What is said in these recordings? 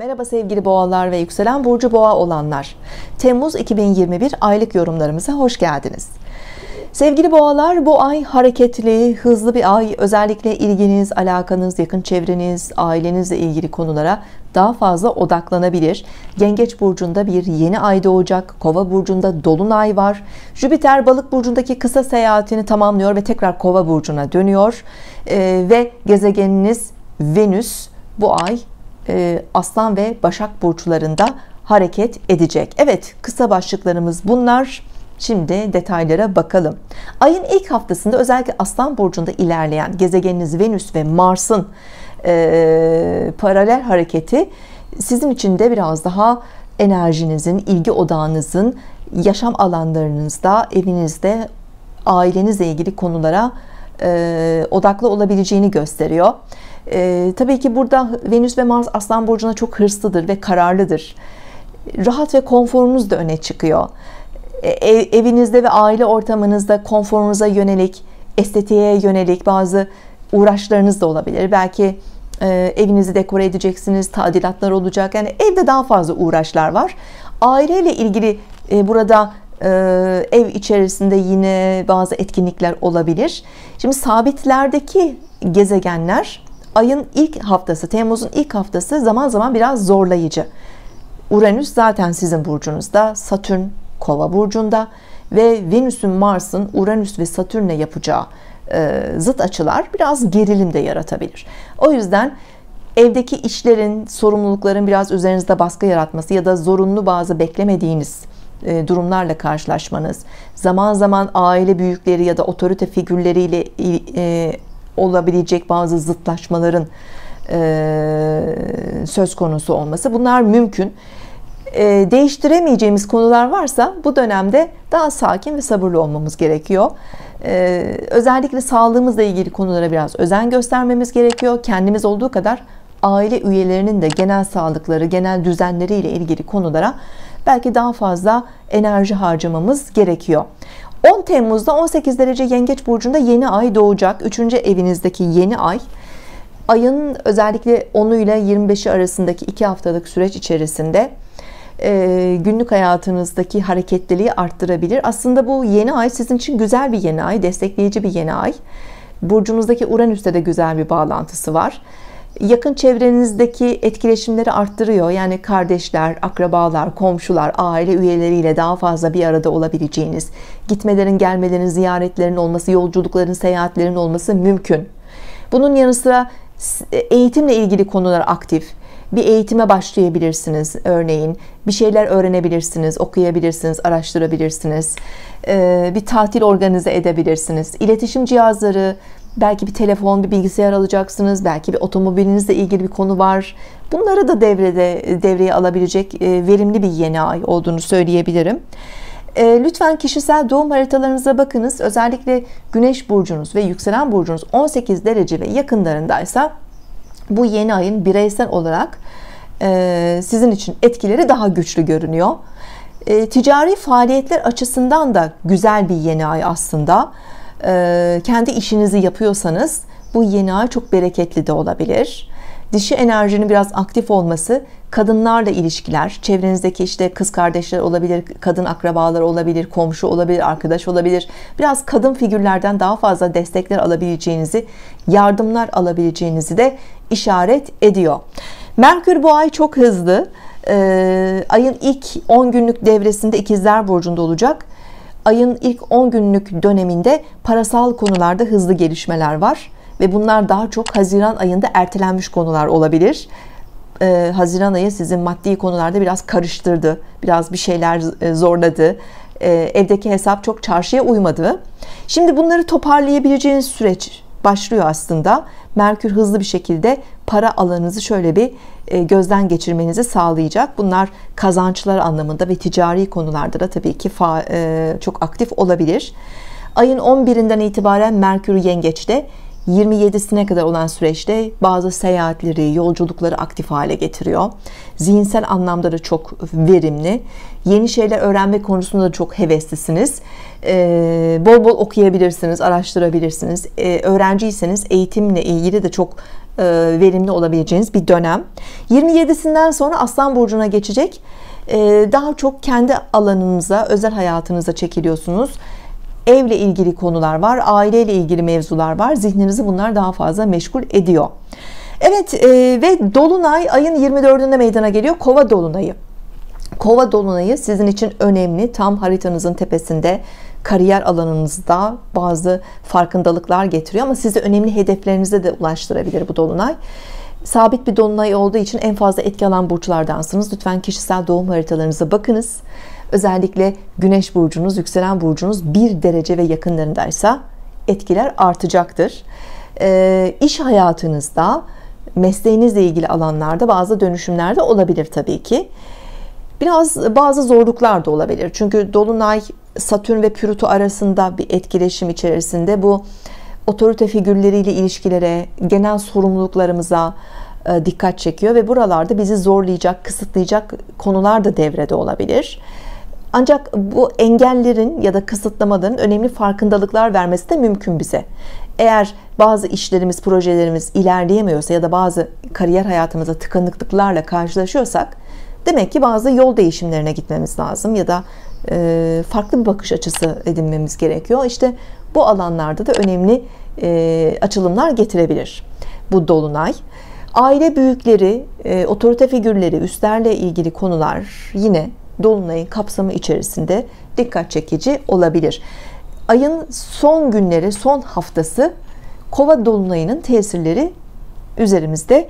Merhaba sevgili boğalar ve yükselen burcu boğa olanlar. Temmuz 2021 aylık yorumlarımıza hoş geldiniz. Sevgili boğalar, bu ay hareketli, hızlı bir ay. Özellikle ilginiz, alakanız, yakın çevreniz, ailenizle ilgili konulara daha fazla odaklanabilir. Yengeç burcunda bir yeni ay doğacak. Kova burcunda dolunay var. Jüpiter Balık burcundaki kısa seyahatini tamamlıyor ve tekrar Kova burcuna dönüyor. Ve gezegeniniz Venüs bu ay Aslan ve Başak burçlarında hareket edecek. Evet, kısa başlıklarımız bunlar. Şimdi detaylara bakalım. Ayın ilk haftasında özellikle Aslan burcunda ilerleyen gezegeniniz Venüs ve Mars'ın paralel hareketi sizin için de biraz daha enerjinizin, ilgi odağınızın, yaşam alanlarınızda, evinizde, ailenizle ilgili konulara odaklı olabileceğini gösteriyor. Tabii ki burada Venüs ve Mars Aslan burcuna çok hırslıdır ve kararlıdır. Rahat ve konforunuz da öne çıkıyor. Evinizde ve aile ortamınızda konforunuza yönelik, estetiğe yönelik bazı uğraşlarınız da olabilir. Belki evinizi dekore edeceksiniz, tadilatlar olacak. Yani evde daha fazla uğraşlar var. Aileyle ilgili burada ev içerisinde yine bazı etkinlikler olabilir. Şimdi sabitlerdeki gezegenler ayın ilk haftası, Temmuz'un ilk haftası zaman zaman biraz zorlayıcı. Uranüs zaten sizin burcunuzda, Satürn Kova burcunda ve Venüs'ün Mars'ın Uranüs ve Satürn'le yapacağı zıt açılar biraz gerilim de yaratabilir. O yüzden evdeki işlerin, sorumlulukların biraz üzerinizde baskı yaratması ya da zorunlu bazı beklemediğiniz durumlarla karşılaşmanız, zaman zaman aile büyükleri ya da otorite figürleriyle olabilecek bazı zıtlaşmaların söz konusu olması, bunlar mümkün. Değiştiremeyeceğimiz konular varsa bu dönemde daha sakin ve sabırlı olmamız gerekiyor. Özellikle sağlığımızla ilgili konulara biraz özen göstermemiz gerekiyor. Kendimiz olduğu kadar aile üyelerinin de genel sağlıkları, genel düzenleriyle ilgili konulara belki daha fazla enerji harcamamız gerekiyor. 10 Temmuz'da 18 derece Yengeç burcunda yeni ay doğacak. 3. evinizdeki yeni ay. Ayın özellikle 10'u ile 25'i arasındaki 2 haftalık süreç içerisinde günlük hayatınızdaki hareketliliği arttırabilir. Aslında bu yeni ay sizin için güzel bir yeni ay, destekleyici bir yeni ay. Burcunuzdaki Uranüs'te de güzel bir bağlantısı var. Yakın çevrenizdeki etkileşimleri arttırıyor. Yani kardeşler, akrabalar, komşular, aile üyeleriyle daha fazla bir arada olabileceğiniz, gitmelerin, gelmelerin, ziyaretlerin olması, yolculukların, seyahatlerin olması mümkün. Bunun yanı sıra eğitimle ilgili konular aktif. Bir eğitime başlayabilirsiniz örneğin. Bir şeyler öğrenebilirsiniz, okuyabilirsiniz, araştırabilirsiniz. Bir tatil organize edebilirsiniz. İletişim cihazları, belki bir telefon, bir bilgisayar alacaksınız. Belki bir otomobilinizle ilgili bir konu var. Bunları da devreye alabilecek verimli bir yeni ay olduğunu söyleyebilirim. Lütfen kişisel doğum haritalarınıza bakınız. Özellikle Güneş burcunuz ve yükselen burcunuz 18 derece ve yakınlarındaysa bu yeni ayın bireysel olarak sizin için etkileri daha güçlü görünüyor. Ticari faaliyetler açısından da güzel bir yeni ay aslında. Kendi işinizi yapıyorsanız bu yeni ay çok bereketli de olabilir. Dişi enerjinin biraz aktif olması, kadınlarla ilişkiler, çevrenizdeki işte kız kardeşler olabilir, kadın akrabalar olabilir, komşu olabilir, arkadaş olabilir. Biraz kadın figürlerden daha fazla destekler alabileceğinizi, yardımlar alabileceğinizi de işaret ediyor. Merkür bu ay çok hızlı. Ayın ilk 10 günlük devresinde İkizler burcunda olacak. Ayın ilk 10 günlük döneminde parasal konularda hızlı gelişmeler var. Ve bunlar daha çok Haziran ayında ertelenmiş konular olabilir. Haziran ayı sizin maddi konularda biraz karıştırdı. Biraz bir şeyler zorladı. Evdeki hesap çok çarşıya uymadı. Şimdi bunları toparlayabileceğiniz süreç başlıyor aslında. Merkür hızlı bir şekilde para alanınızı şöyle bir gözden geçirmenizi sağlayacak. Bunlar kazançlar anlamında ve ticari konularda da tabii ki çok aktif olabilir. Ayın 11'inden itibaren Merkür Yengeç'te. 27'sine kadar olan süreçte bazı seyahatleri, yolculukları aktif hale getiriyor. Zihinsel anlamda da çok verimli. Yeni şeyler öğrenme konusunda da çok heveslisiniz. Bol bol okuyabilirsiniz, araştırabilirsiniz. Öğrenciyseniz eğitimle ilgili de çok verimli olabileceğiniz bir dönem. 27'sinden sonra Aslan Burcu'na geçecek. Daha çok kendi alanınıza, özel hayatınıza çekiliyorsunuz. Evle ilgili konular var, aileyle ilgili mevzular var. Zihninizi bunlar daha fazla meşgul ediyor. Evet, ve Dolunay ayın 24'ünde meydana geliyor. Kova Dolunayı. Kova Dolunayı sizin için önemli. Tam haritanızın tepesinde, kariyer alanınızda bazı farkındalıklar getiriyor. Ama sizi önemli hedeflerinize de ulaştırabilir bu Dolunay. Sabit bir Dolunay olduğu için en fazla etki alan burçlardansınız. Lütfen kişisel doğum haritalarınıza bakınız. Özellikle Güneş burcunuz, yükselen burcunuz 1 derece ve yakınlarındaysa etkiler artacaktır. İş hayatınızda, mesleğinizle ilgili alanlarda bazı dönüşümler de olabilir tabii ki. Biraz bazı zorluklar da olabilir. Çünkü Dolunay Satürn ve Plüto arasında bir etkileşim içerisinde, bu otorite figürleriyle ilişkilere, genel sorumluluklarımıza dikkat çekiyor ve buralarda bizi zorlayacak, kısıtlayacak konular da devrede olabilir. Ancak bu engellerin ya da kısıtlamaların önemli farkındalıklar vermesi de mümkün bize. Eğer bazı işlerimiz, projelerimiz ilerleyemiyorsa ya da bazı kariyer hayatımızda tıkanıklıklarla karşılaşıyorsak, demek ki bazı yol değişimlerine gitmemiz lazım ya da farklı bir bakış açısı edinmemiz gerekiyor. İşte bu alanlarda da önemli açılımlar getirebilir bu Dolunay. Aile büyükleri, otorite figürleri, üstlerle ilgili konular yine Dolunay'ın kapsamı içerisinde dikkat çekici olabilir. Ayın son günleri, son haftası Kova Dolunay'ının tesirleri üzerimizde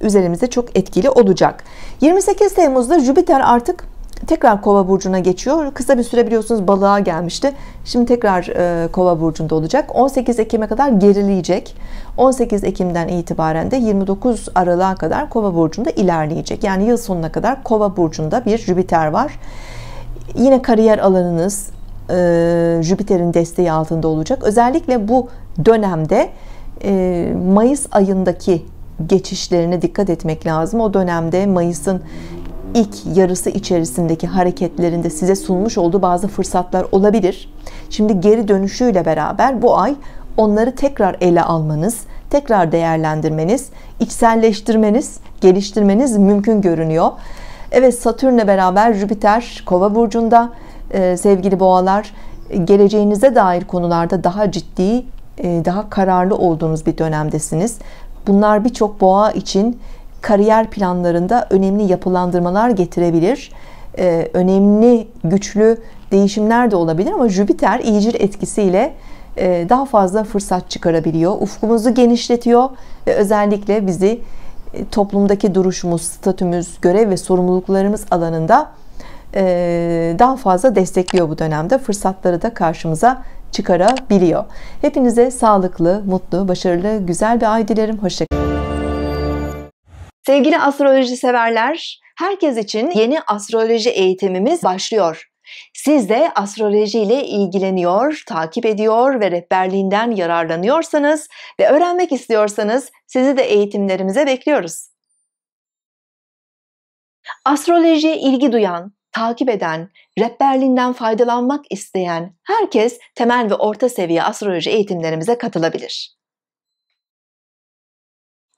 üzerimizde çok etkili olacak. 28 Temmuz'da Jüpiter artık tekrar Kova Burcu'na geçiyor. Kısa bir süre biliyorsunuz Balığa gelmişti. Şimdi tekrar Kova Burcu'nda olacak. 18 Ekim'e kadar gerileyecek. 18 Ekim'den itibaren de 29 Aralık'a kadar Kova Burcu'nda ilerleyecek. Yani yıl sonuna kadar Kova Burcu'nda bir Jüpiter var. Yine kariyer alanınız Jüpiter'in desteği altında olacak. Özellikle bu dönemde Mayıs ayındaki geçişlerine dikkat etmek lazım. O dönemde Mayıs'ın ilk yarısı içerisindeki hareketlerinde size sunmuş olduğu bazı fırsatlar olabilir. Şimdi geri dönüşüyle beraber bu ay onları tekrar ele almanız, tekrar değerlendirmeniz, içselleştirmeniz, geliştirmeniz mümkün görünüyor. Evet, Satürn'le beraber Jüpiter Kova Burcu'nda, sevgili boğalar, geleceğinize dair konularda daha ciddi, daha kararlı olduğunuz bir dönemdesiniz. Bunlar birçok boğa için kariyer planlarında önemli yapılandırmalar getirebilir. Önemli, güçlü değişimler de olabilir ama Jüpiter iyicil etkisiyle daha fazla fırsat çıkarabiliyor. Ufkumuzu genişletiyor ve özellikle bizi toplumdaki duruşumuz, statümüz, görev ve sorumluluklarımız alanında daha fazla destekliyor bu dönemde. Fırsatları da karşımıza çıkarabiliyor. Hepinize sağlıklı, mutlu, başarılı, güzel bir ay dilerim. Hoşçakalın. Sevgili astroloji severler, herkes için yeni astroloji eğitimimiz başlıyor. Siz de astroloji ile ilgileniyor, takip ediyor ve rehberliğinden yararlanıyorsanız ve öğrenmek istiyorsanız sizi de eğitimlerimize bekliyoruz. Astrolojiye ilgi duyan, takip eden, rehberliğinden faydalanmak isteyen herkes temel ve orta seviye astroloji eğitimlerimize katılabilir.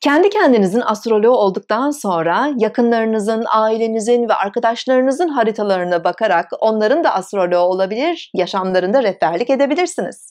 Kendi kendinizin astroloğu olduktan sonra yakınlarınızın, ailenizin ve arkadaşlarınızın haritalarına bakarak onların da astroloğu olabilir, yaşamlarında rehberlik edebilirsiniz.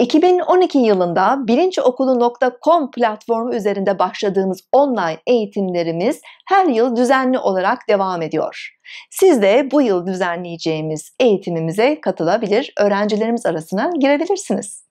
2012 yılında bilinçokulu.com platformu üzerinde başladığımız online eğitimlerimiz her yıl düzenli olarak devam ediyor. Siz de bu yıl düzenleyeceğimiz eğitimimize katılabilir, öğrencilerimiz arasına girebilirsiniz.